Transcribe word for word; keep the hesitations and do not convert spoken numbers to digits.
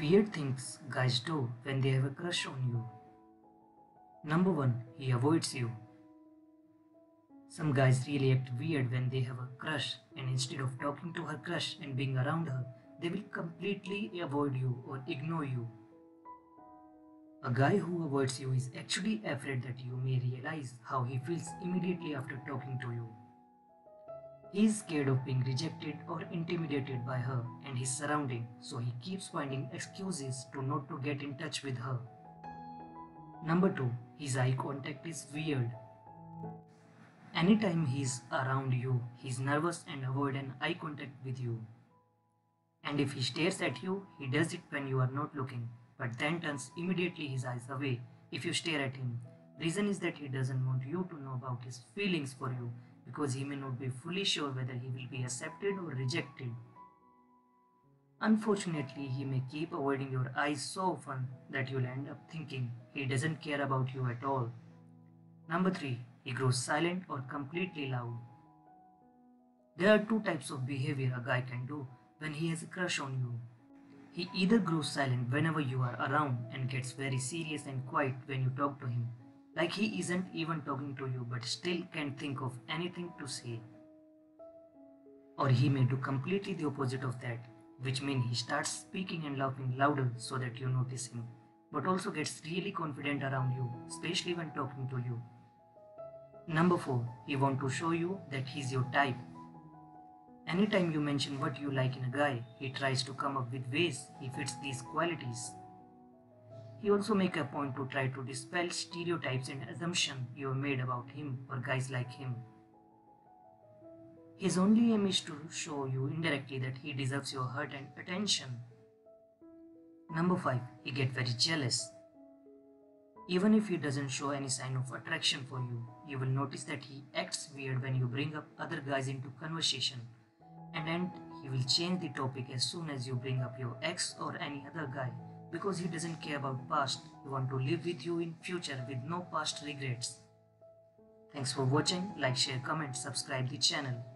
weird things guys do when they have a crush on you. Number one, he avoids you. Some guys really act weird when they have a crush, and instead of talking to her crush and being around her, they will completely avoid you or ignore you. A guy who avoids you is actually afraid that you may realize how he feels immediately after talking to you. He is scared of being rejected or intimidated by her and his surrounding, so he keeps finding excuses to not to get in touch with her. Number two, his eye contact is weird. Anytime he is around you, he is nervous and avoids an eye contact with you. And if he stares at you, he does it when you are not looking, but then turns immediately his eyes away if you stare at him. Reason is that he doesn't want you to know about his feelings for you, because he may not be fully sure whether he will be accepted or rejected. Unfortunately, he may keep avoiding your eyes so often that you'll end up thinking he doesn't care about you at all. Number three, he grows silent or completely loud. There are two types of behavior a guy can do when he has a crush on you. He either grows silent whenever you are around and gets very serious and quiet when you talk to him, like he isn't even talking to you but still can't think of anything to say. Or he may do completely the opposite of that, which means he starts speaking and laughing louder so that you notice him, but also gets really confident around you, especially when talking to you. Number four, he wants to show you that he's your type. Anytime you mention what you like in a guy, he tries to come up with ways he fits these qualities. He also makes a point to try to dispel stereotypes and assumptions you have made about him or guys like him. His only aim is to show you indirectly that he deserves your heart and attention. Number five, he gets very jealous. Even if he doesn't show any sign of attraction for you, you will notice that he acts weird when you bring up other guys into conversation, and then he will change the topic as soon as you bring up your ex or any other guy, because he doesn't care about past. He wants to live with you in future with no past regrets. Thanks for watching. Like, share, comment, subscribe the channel.